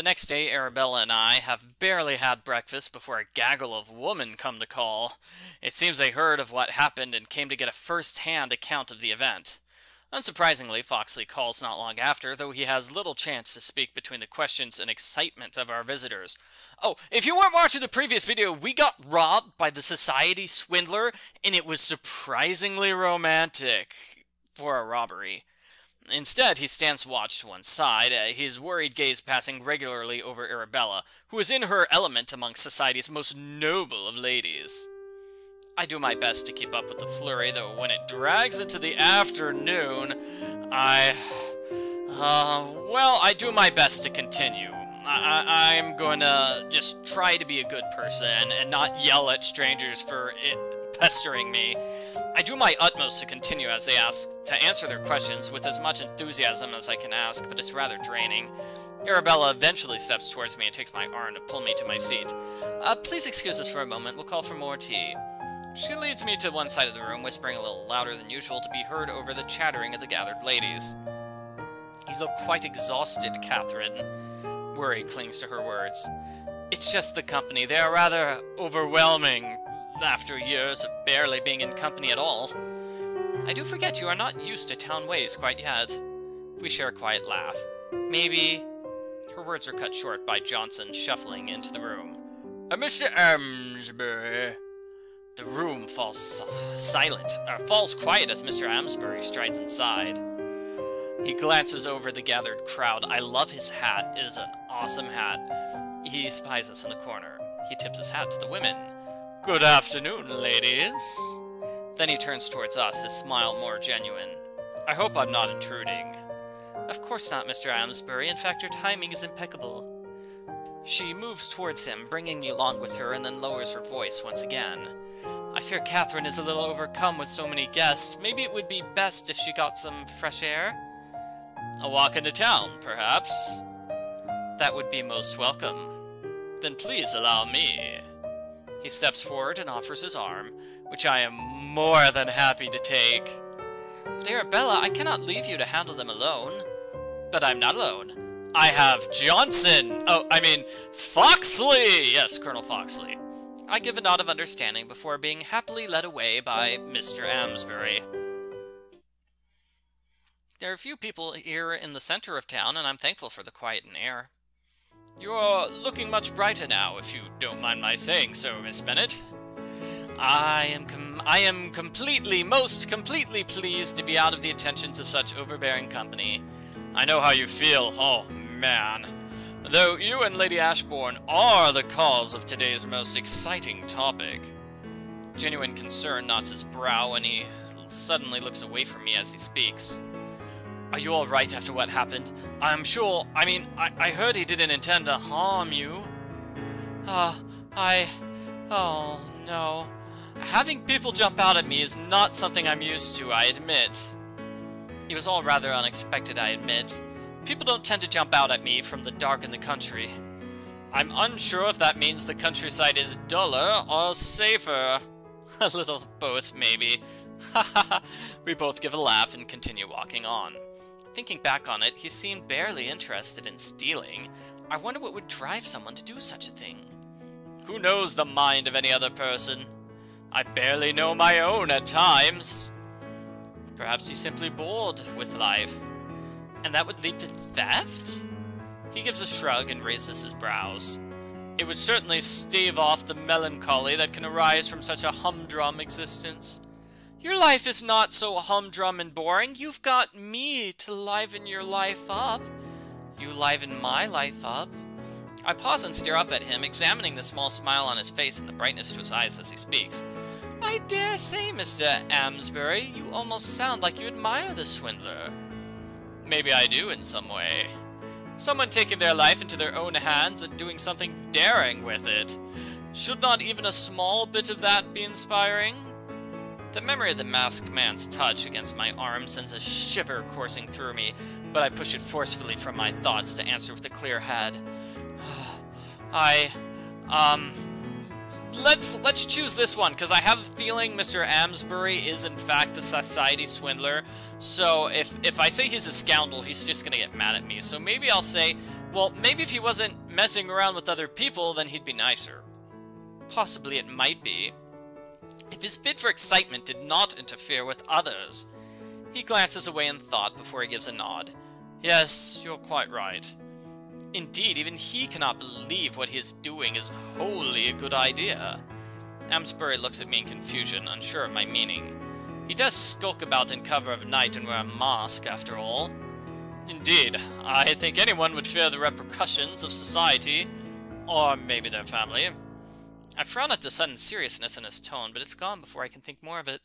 The next day, Arabella and I have barely had breakfast before a gaggle of women come to call. It seems they heard of what happened and came to get a first-hand account of the event. Unsurprisingly, Foxley calls not long after, though he has little chance to speak between the questions and excitement of our visitors. Oh, if you weren't watching the previous video, we got robbed by the Society Swindler, and it was surprisingly romantic for a robbery. Instead, he stands watch to one side, his worried gaze passing regularly over Arabella, who is in her element among society's most noble of ladies. I do my best to keep up with the flurry, though when it drags into the afternoon, I do my best to continue. I'm gonna just try to be a good person and not yell at strangers for it pestering me. I do my utmost to continue as they ask to answer their questions with as much enthusiasm as I can ask, but it's rather draining. Arabella eventually steps towards me and takes my arm to pull me to my seat. Please excuse us for a moment, we'll call for more tea. She leads me to one side of the room, whispering a little louder than usual to be heard over the chattering of the gathered ladies. You look quite exhausted, Catherine. Worry clings to her words. It's just the company. They are rather overwhelming after years of barely being in company at all. I do forget you are not used to town ways quite yet. We share a quiet laugh. Maybe... Her words are cut short by Johnson shuffling into the room. Mr. Amesbury... The room falls silent, or falls quiet as Mr. Amesbury strides inside. He glances over the gathered crowd. I love his hat. It is an awesome hat. He spies us in the corner. He tips his hat to the women. Good afternoon, ladies. Then he turns towards us, his smile more genuine. I hope I'm not intruding. Of course not, Mr. Amesbury. In fact, your timing is impeccable. She moves towards him, bringing me along with her, and then lowers her voice once again. I fear Catherine is a little overcome with so many guests. Maybe it would be best if she got some fresh air? A walk into town, perhaps? That would be most welcome. Then please allow me. He steps forward and offers his arm, which I am more than happy to take. But Arabella, I cannot leave you to handle them alone. But I'm not alone. I have Johnson! Oh, I mean, Foxley! Yes, Colonel Foxley. I give a nod of understanding before being happily led away by Mr. Amesbury. There are few people here in the center of town, and I'm thankful for the quiet and air. You're looking much brighter now, if you don't mind my saying so, Miss Bennet. I am most completely pleased to be out of the attentions of such overbearing company. I know how you feel, oh man. Though you and Lady Ashbourne are the cause of today's most exciting topic. Genuine concern knots his brow, and he suddenly looks away from me as he speaks. Are you all right after what happened? I'm sure, I heard he didn't intend to harm you. Oh, no. Having people jump out at me is not something I'm used to, I admit. It was all rather unexpected, I admit. People don't tend to jump out at me from the dark in the country. I'm unsure if that means the countryside is duller or safer. A little of both, maybe. Ha! We both give a laugh and continue walking on. Thinking back on it, he seemed barely interested in stealing. I wonder what would drive someone to do such a thing. Who knows the mind of any other person? I barely know my own at times. Perhaps he's simply bored with life. And that would lead to theft? He gives a shrug and raises his brows. It would certainly stave off the melancholy that can arise from such a humdrum existence. Your life is not so humdrum and boring. You've got me to liven your life up. You liven my life up. I pause and stare up at him, examining the small smile on his face and the brightness to his eyes as he speaks. I dare say, Mr. Amesbury, you almost sound like you admire the swindler. Maybe I do in some way. Someone taking their life into their own hands and doing something daring with it. Should not even a small bit of that be inspiring? The memory of the masked man's touch against my arm sends a shiver coursing through me, but I push it forcefully from my thoughts to answer with a clear head. Let's choose this one, because I have a feeling Mr. Amesbury is in fact the society swindler. So if I say he's a scoundrel, he's just going to get mad at me. So maybe I'll say Well, maybe if he wasn't messing around with other people, then he'd be nicer. Possibly it might be. If his bid for excitement did not interfere with others. He glances away in thought before he gives a nod. Yes, you're quite right. Indeed, even he cannot believe what he is doing is wholly a good idea. Amesbury looks at me in confusion, unsure of my meaning. He does skulk about in cover of night and wear a mask, after all. Indeed, I think anyone would fear the repercussions of society, or maybe their family. I frown at the sudden seriousness in his tone, but it's gone before I can think more of it.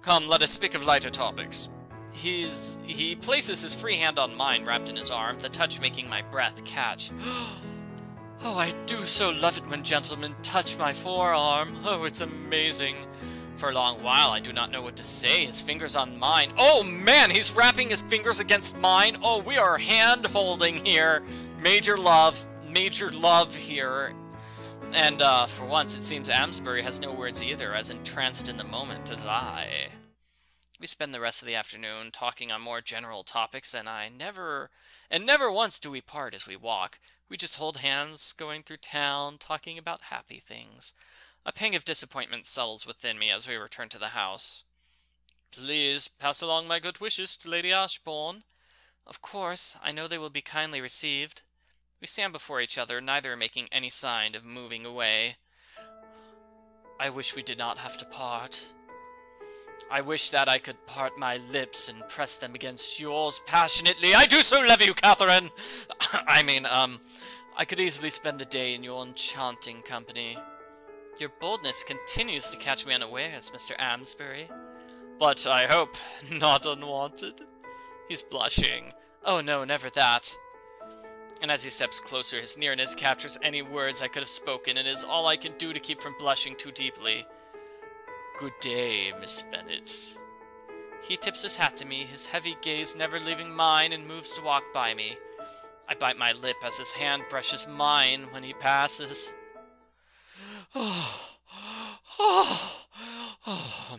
Come, let us speak of lighter topics. He places his free hand on mine, wrapped in his arm, the touch making my breath catch. Oh, I do so love it when gentlemen touch my forearm. Oh, it's amazing. For a long while, I do not know what to say. His fingers on mine. Oh, man, he's wrapping his fingers against mine. Oh, we are hand-holding here. Major love here. And, for once, it seems Amesbury has no words either, as entranced in the moment as I. We spend the rest of the afternoon talking on more general topics, and never once do we part as we walk. We just hold hands, going through town, talking about happy things. A pang of disappointment settles within me as we return to the house. Please pass along my good wishes to Lady Ashbourne. Of course, I know they will be kindly received. We stand before each other, neither making any sign of moving away. I wish we did not have to part. I wish that I could part my lips and press them against yours passionately. I do so love you, Catherine! I mean, I could easily spend the day in your enchanting company. Your boldness continues to catch me unawares, Mr. Amesbury. But I hope not unwanted. He's blushing. Oh no, never that. And as he steps closer, his nearness captures any words I could have spoken, and is all I can do to keep from blushing too deeply. Good day, Miss Bennet. He tips his hat to me, his heavy gaze never leaving mine, and moves to walk by me. I bite my lip as his hand brushes mine when he passes. Oh,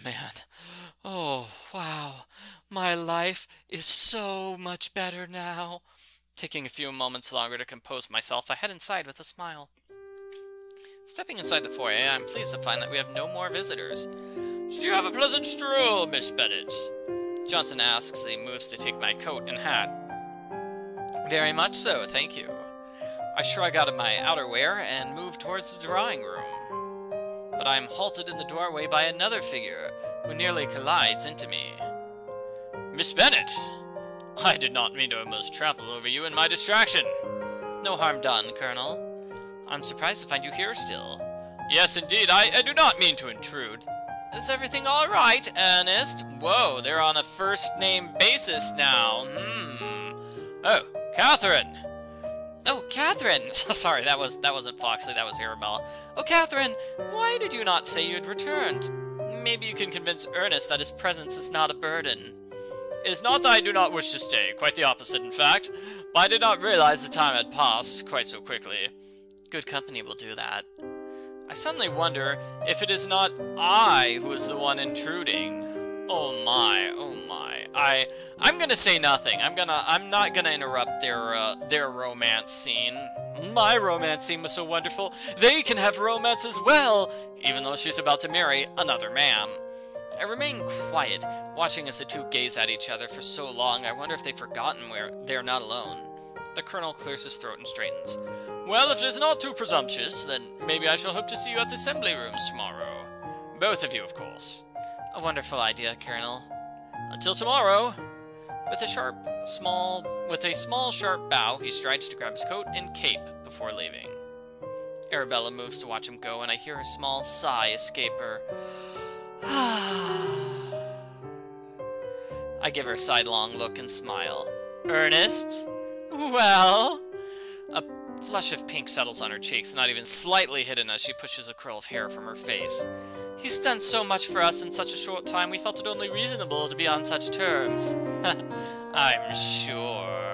man. Oh, wow. My life is so much better now. Taking a few moments longer to compose myself, I head inside with a smile. Stepping inside the foyer, I'm pleased to find that we have no more visitors. Did you have a pleasant stroll, Miss Bennet? Johnson asks as he moves to take my coat and hat. Very much so, thank you. I shrug out of my outerwear and move towards the drawing room. But I am halted in the doorway by another figure, who nearly collides into me. Miss Bennet! I did not mean to almost trample over you in my distraction. No harm done, Colonel. I'm surprised to find you here still. Yes, indeed, I do not mean to intrude. Is everything all right, Ernest? Whoa, they're on a first-name basis now. Oh, Catherine! Oh, Catherine! Sorry, that wasn't Foxley, that was Arabella. Oh, Catherine, why did you not say you had returned? Maybe you can convince Ernest that his presence is not a burden. It is not that I do not wish to stay, quite the opposite, in fact. But I did not realize the time had passed quite so quickly. Good company will do that. I suddenly wonder if it is not I who is the one intruding. Oh my. I'm gonna say nothing. I'm not gonna interrupt their romance scene. My romance scene was so wonderful. They can have romance as well, even though she's about to marry another man. I remain quiet, watching as the two gaze at each other for so long. I wonder if they've forgotten where they're not alone. The Colonel clears his throat and straightens. Well, if it is not too presumptuous, then maybe I shall hope to see you at the assembly rooms tomorrow. Both of you, of course. A wonderful idea, Colonel. Until tomorrow. With a small, sharp bow, he strides to grab his coat and cape before leaving. Arabella moves to watch him go, and I hear a small sigh escape her. I give her a sidelong look and smile. Ernest? Well? A flush of pink settles on her cheeks, not even slightly hidden as she pushes a curl of hair from her face. He's done so much for us in such a short time, we felt it only reasonable to be on such terms. I'm sure.